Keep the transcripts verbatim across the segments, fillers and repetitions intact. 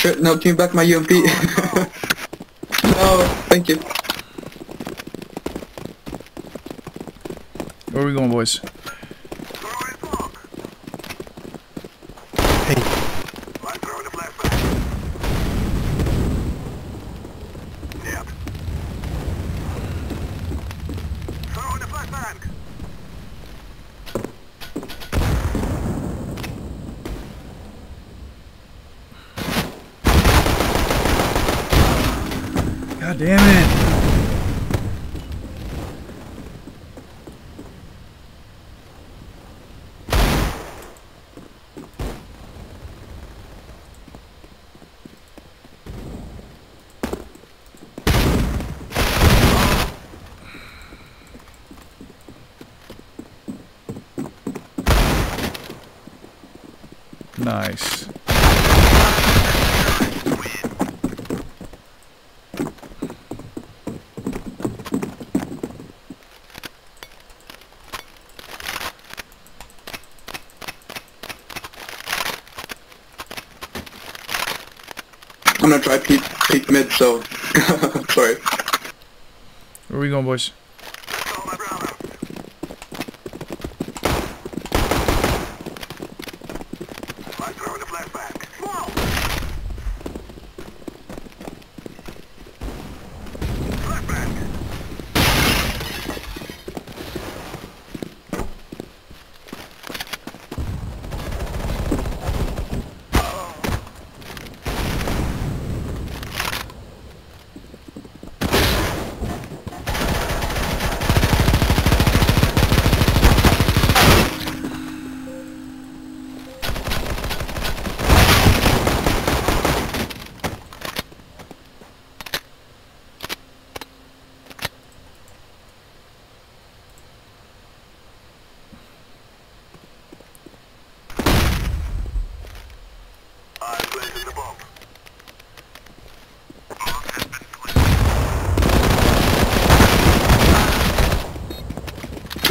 Shit, no, give me back my U M P. No, thank you. Where are we going, boys? Hey. God damn it! Nice. I'm gonna try peek, peek mid, so... Sorry. Where are we going, boys?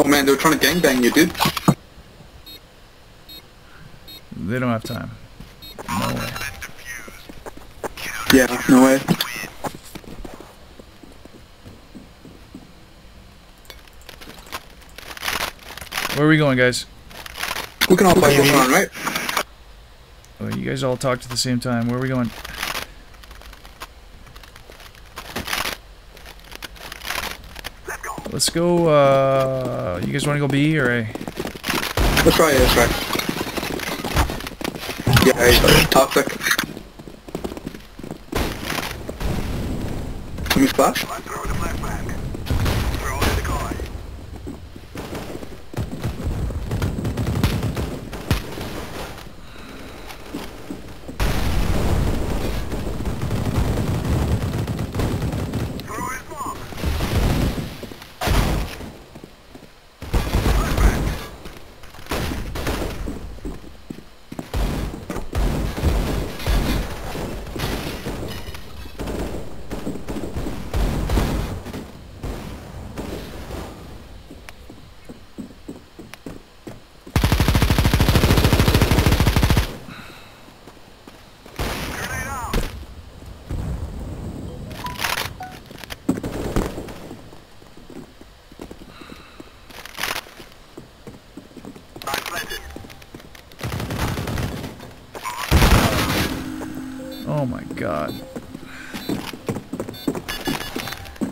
Man, they were trying to gangbang you, dude. They don't have time. No way. Yeah, no way. Where are we going, guys? We can all fight this round, right? Oh, you guys all talked at the same time. Where are we going? Let's go, uh, you guys want to go B or A? Let's try A, let's try. Yeah, A, sorry. Toxic. Let me splash. Oh my god.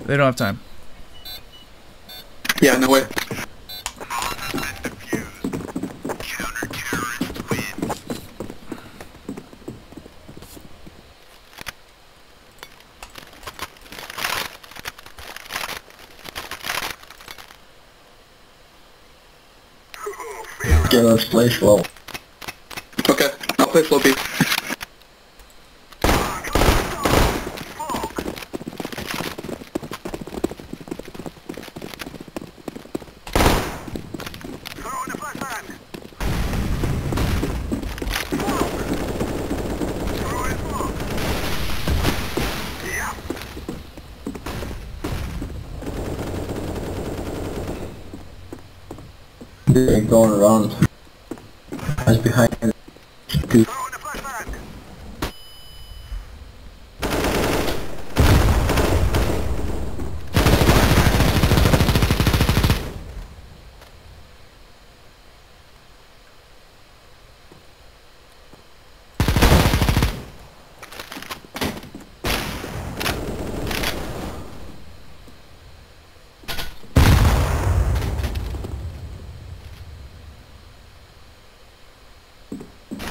They don't have time. Yeah, no way. Yeah, let's play slow. Okay, I'll play slow B. Going around. I was behind. Dude.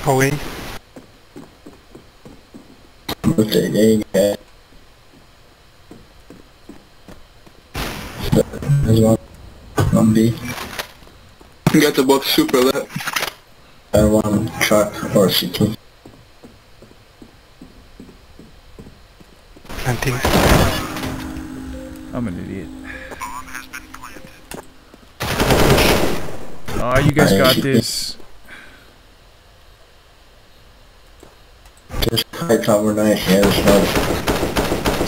Polly. Okay, there you go. There's one on B. You got the box super lit. I want truck or C T. Planting. I'm an idiot. Oh, you guys got this. Just high cover nice, yeah, it's nice.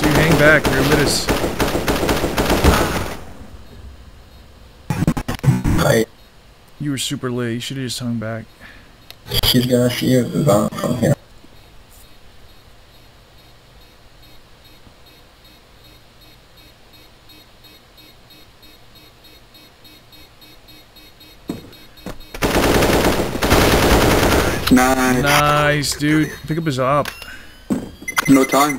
Dude, hang back, you're with us. Hi. You were super late, you should've just hung back. She's gonna see you from here. Nice. Nice, dude. Pick up his op. No time.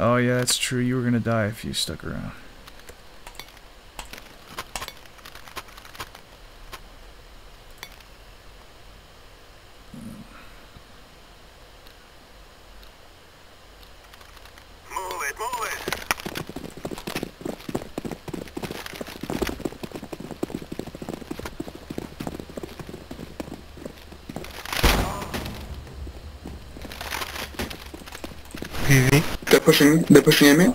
Oh yeah, that's true. You were gonna die if you stuck around. They're pushing, they're pushing at me.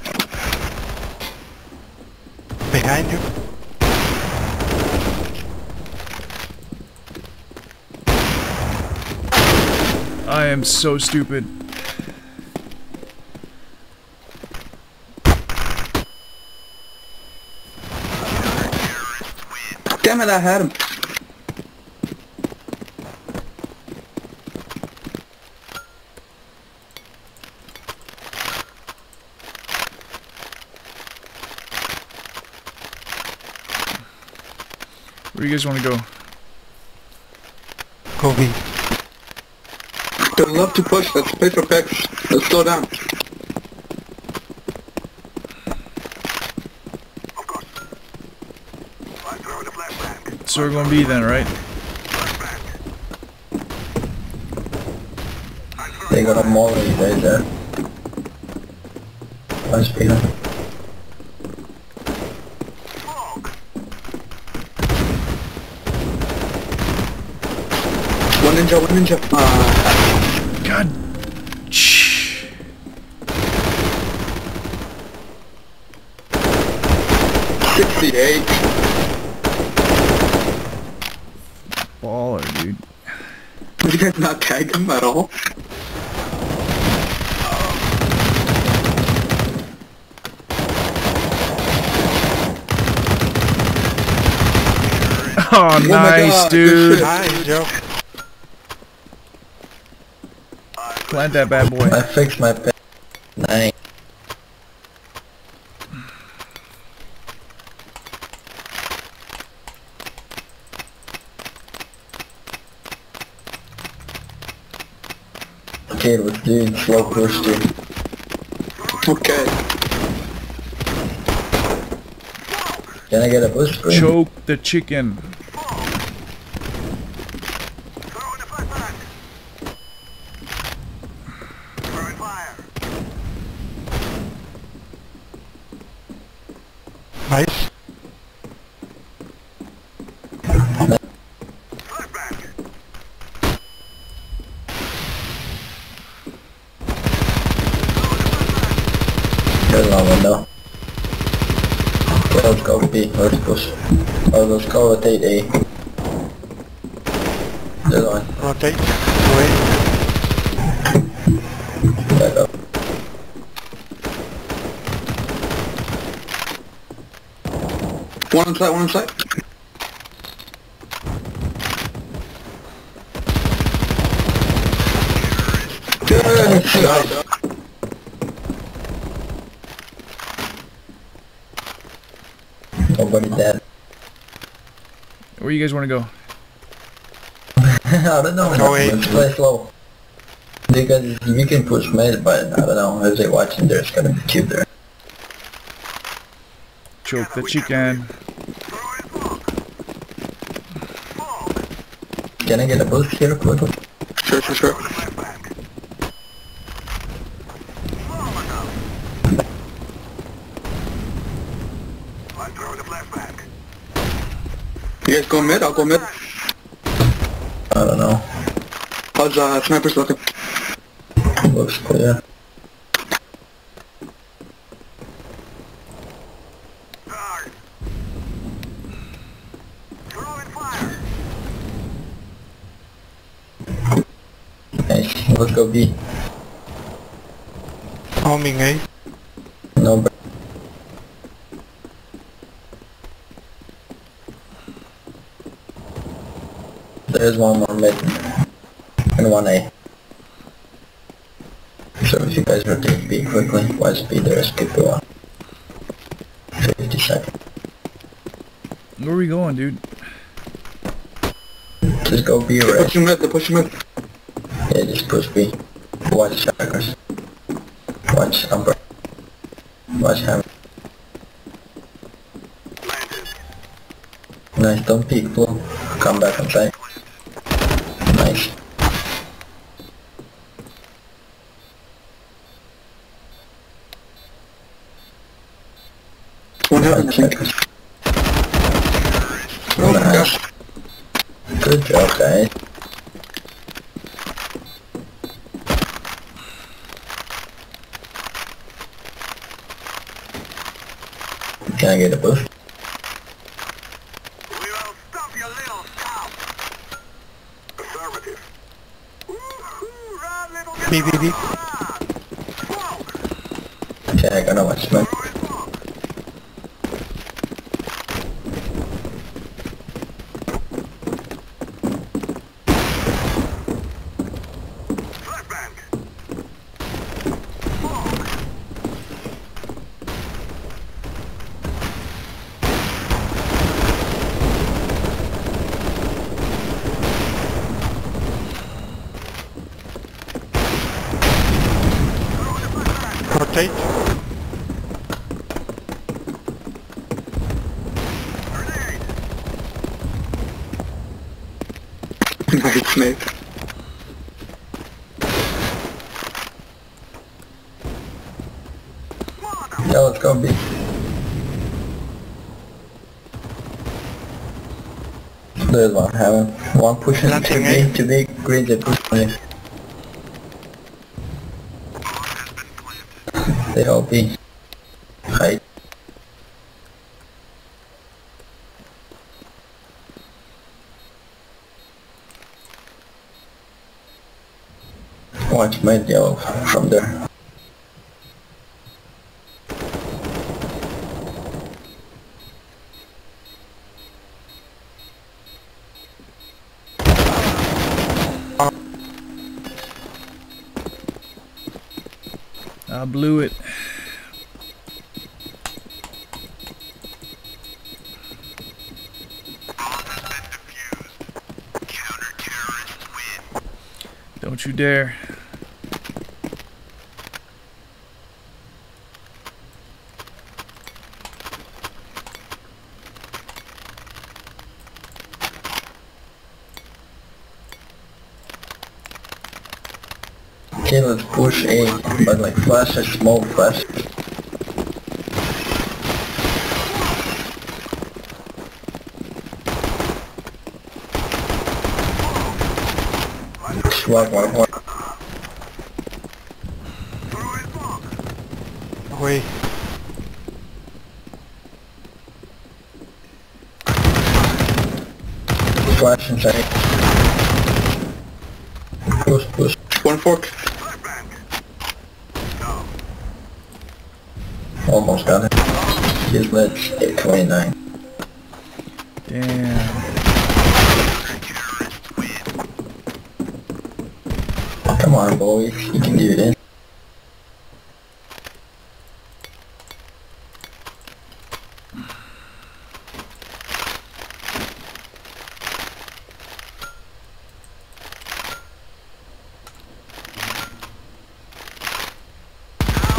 Behind you. I am so stupid. Damn it, I had him. Where do you guys want to go? Kobe. They love to push. Let's play for packs. Let's slow down. So we're going to be then, right? They got a molly right there. Nice peanut. Ninja, one ninja. Uh, God. Shh. sixty-eight. Baller, dude. Did you guys not tag him at all? Oh, oh nice, dude. Nice, Joe. Plant that bad boy. I fixed my pet. Nice. Okay, we're doing slow push too. Okay. Can I get a push? Choke the chicken. Nice. There's no window. Let's go B, let's push. Oh, let's go rotate A. There's one. Rotate. Wait. There go. One inside, one inside. Good shot. Nobody dead. Where you guys want to go? I don't know. No, let's play slow. Because you can push mid, but I don't know. As they watching, there's gonna be cube there. Choke the chicken. Can I get a boost here quickly? Sure, sure, sure. You guys go mid? I'll go mid. I don't know. How's uh, snipers looking? Looks clear. Nice, let's go B. Homing A. No, but there's one more mid and one A. So if you guys rotate B quickly, why B there is people on. fifty seconds. Where are we going, dude? Just go B or A. Push him mid, push him mid. Yeah, just push B. Watch chakras. Watch upper. Watch hammer. Nice, don't peek blue. Come back on site. Nice. One hit on the chakras. Oh my gosh. Good job, guys. Can I get a boost? We will stop your little scout. Affirmative. Woohoo, run little bit. B B B. Okay, I got no much smoke. Rotate. Nice, mate. Yeah, let's go B. There's one heaven. One pushing to B, to B, green, they push me. They all be right. Watch my yellow from there. I blew it. Don't you dare. Okay, let's push A, but like flash a small flash. One, one, one. Away. Flash inside. Push, push. One fork. Almost got it. Just let it twenty-nine. Damn. Come on, boys, you can do this. Now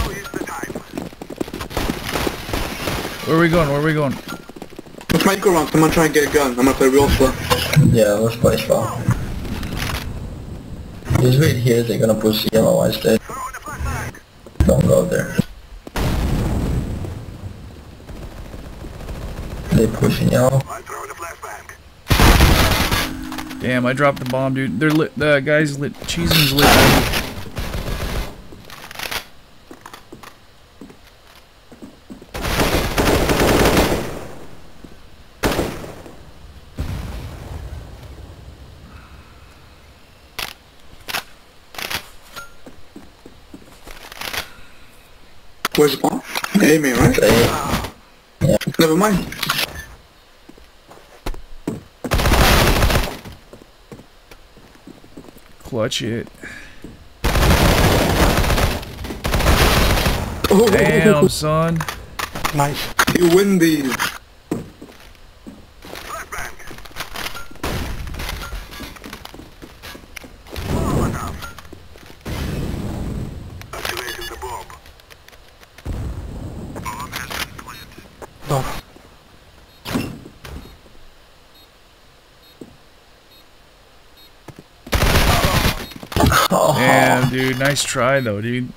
is the time. Where are we going? Where are we going? Let's make a run. Someone try and get a gun. I'm gonna play real slow. Yeah, let's play slow. He's right here, they're gonna push him, watch that. Don't go there. They pushing y'all. Damn, I dropped the bomb, dude. They're lit, the guy's lit, Cheeseman's lit. Where's the bomb? Hey, man, right? Okay. Yeah. Never mind. Clutch it. Oh, damn, oh, oh, oh, son. Nice. You win these. Damn, dude, nice try though, dude.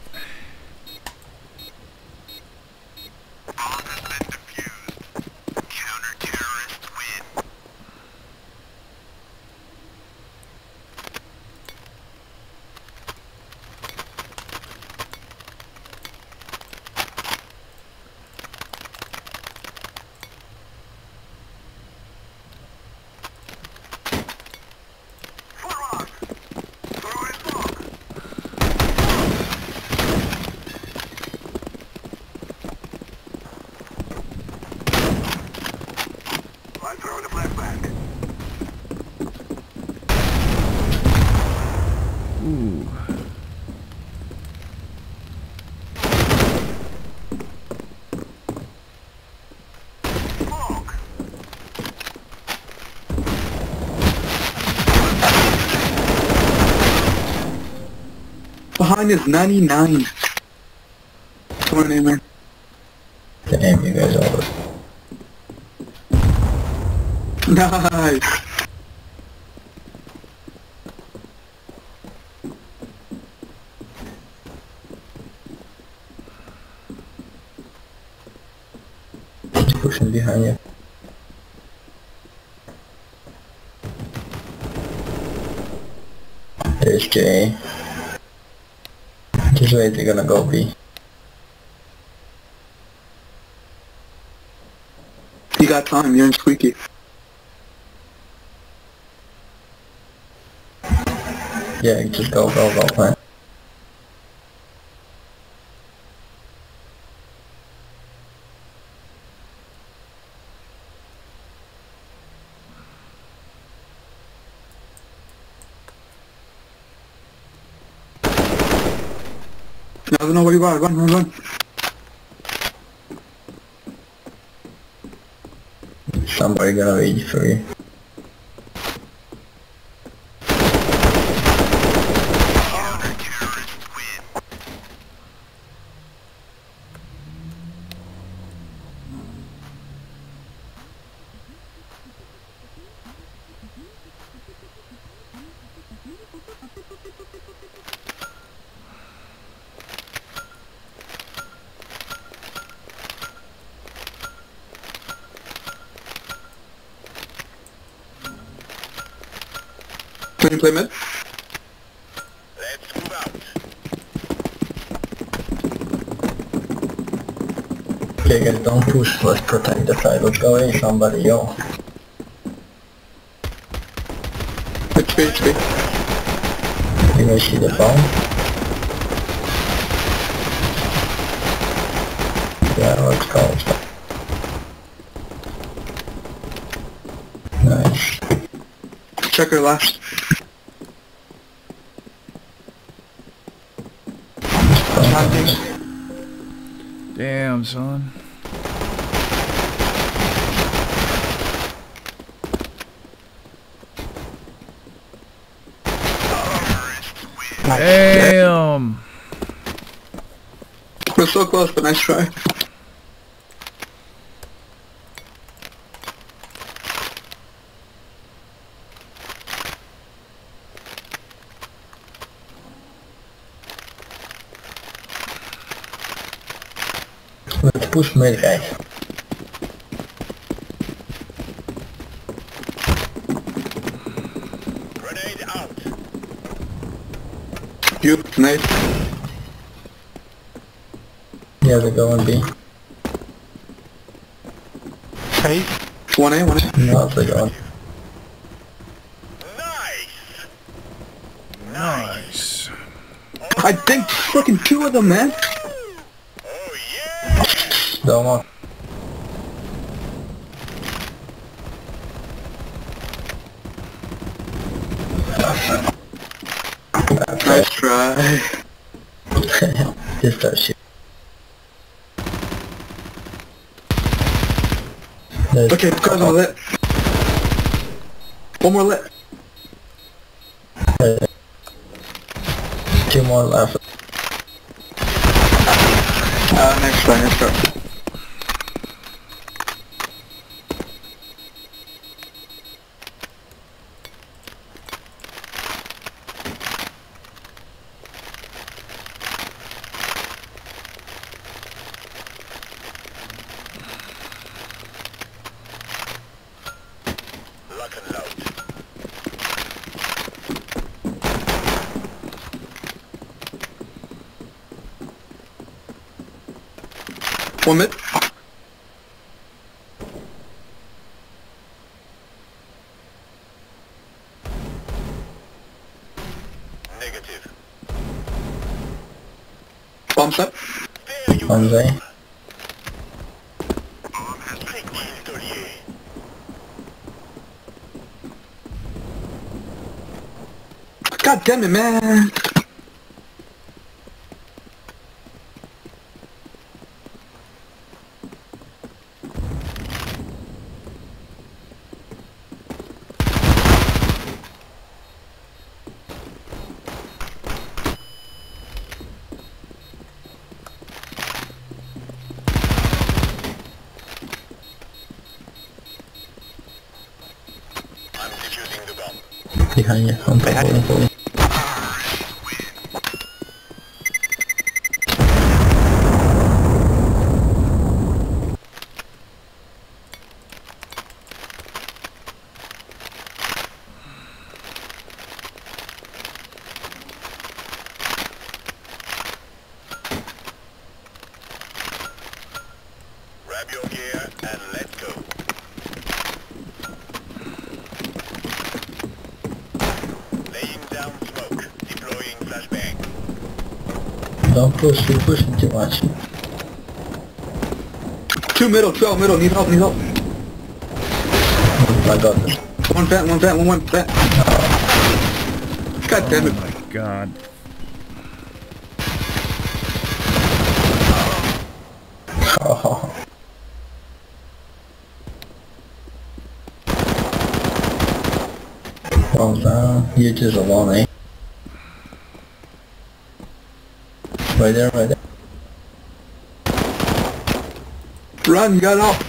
Ooh. Behind is ninety-nine. Come on in, man. Damn, you guys are. Nice. Pushing behind you. There's J. Just wait, they're gonna go B. You got time, you're in squeaky. Yeah, just go, go, go, man. I don't know where you are, run, run, run. Somebody gonna read for you. Can you play mid? Let's move out. Okay guys, don't push, let's protect the side, let's go in, somebody, yo. H P, H P. You guys see the bomb? Yeah, let's go, let's go. Nice. Checker left. Damn, son. Damn. We're so close, but nice try. will push my guys. Grenade out. You nice. Yeah, they go on B. Hey. One A, one A. No, they go on. Nice. I think fucking two of them, man. Oh yeah. Don't want. Nice try. Just that shit. There's okay, guys, on that. One more left. Uh, Two more left. Uh, next try, next try. Lock and load. One minute. Negative. Bombs up. Bombs A. God damn it, man. Behind you, I'm falling, falling. Grab your gear and let's go. Don't push, you're pushing too much. Two middle, twelve middle, need help, need help. I got this. One fat, one fat, one one fat. God damn it. Oh my god. Oh. Well done, you're just alone, eh? Right there, right there. Run, get off!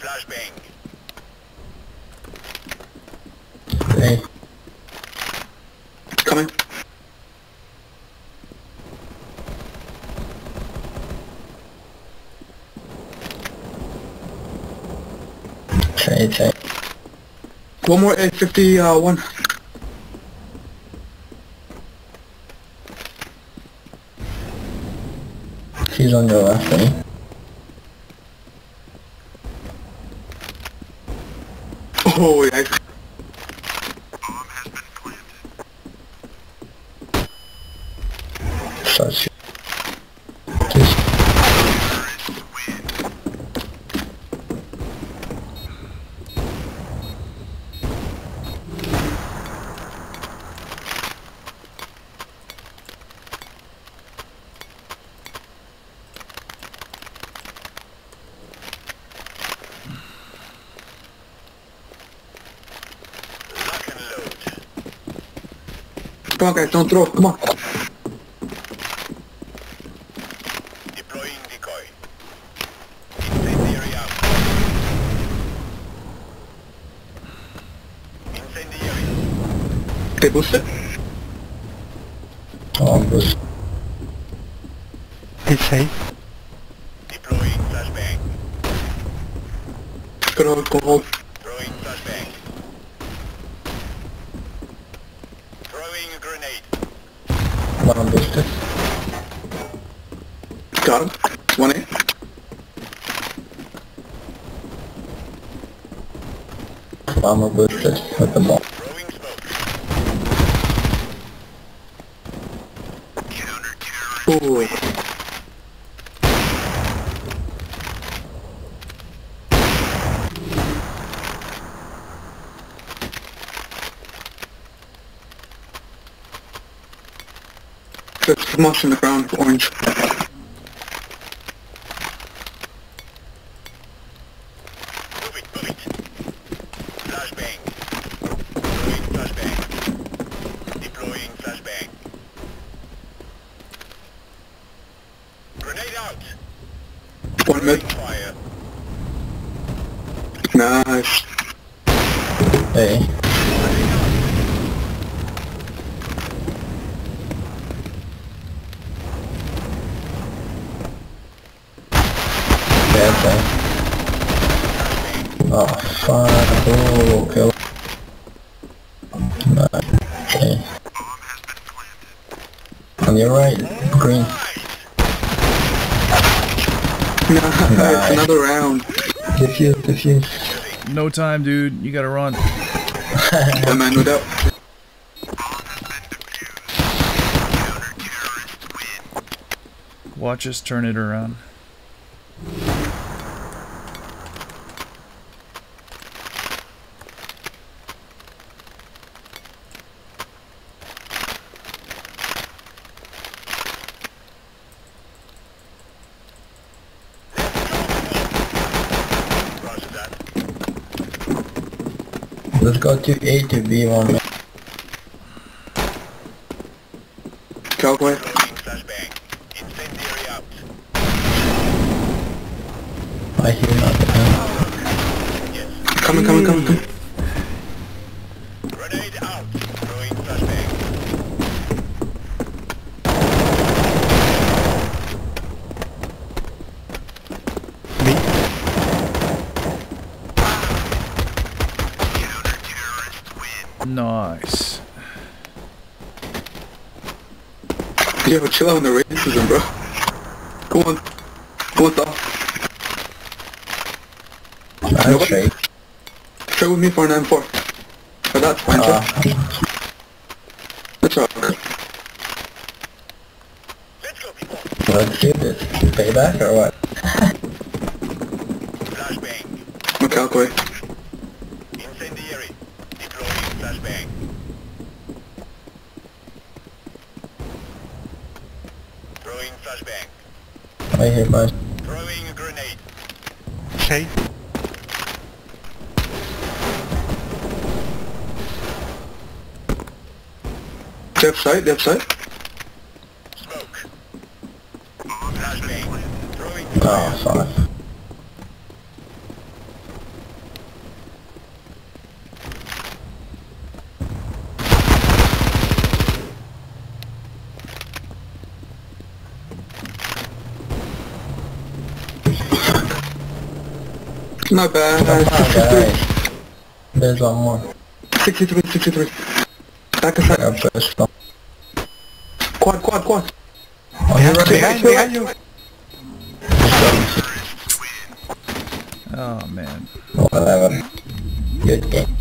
Flashbang. Hey. Coming. Okay, okay. One more eight fifty, uh, one. He's on your left, eh? Oh, yeah. Bomb has been planted. Such. Just. Come on, guys, don't throw. Come on. Deploying decoy. Incendiary out. Incendiary. They boosted? Oh, good. It's safe. Deploying flashbang. Throw, go hold. Throwing flashbang. Throwing a grenade. One on boosted. Got him. One in. I'm a boosted with the ball. Throwing smoke. Counter terror. Ooh. There's smoke in the ground, orange. Move it, move it. Flashbang. Deploying flashbang. Deploying flashbang. Grenade out. One mid. Fire. Nice. Hey. Oh fuck, oh, kill. No, okay. On your right, green. No, nice. Another round. Defuse, defuse. No time, dude, you gotta run. Yeah, man, no doubt. Watch us turn it around. Let's go to A to B one minute. Go away. I hear nothing. Coming, coming, coming, coming. Grenade out. Throwing flashbang. Me? Nice. Yeah, but chill out on the racism, bro. Go on. Go on, stop. Nice nobody? Trade. Trade with me for an M four. Oh, that's fine, uh. That's alright. Let's go, people. Let's do this. Payback or what? Flashbang. Okay, I'll go away. Incendiary. Flashbang. Throwing flashbang. I hit my. Throwing a grenade. Okay. Left side, left side. Smoke. Flashbang. Throwing fire. Oh, sorry. Not bad, uh, sixty-three. There's one more. sixty-three, sixty-three. Back aside. I'm first. Quad, quad, quad. Oh, you're right behind, behind you. Oh, man. Whatever. Good game.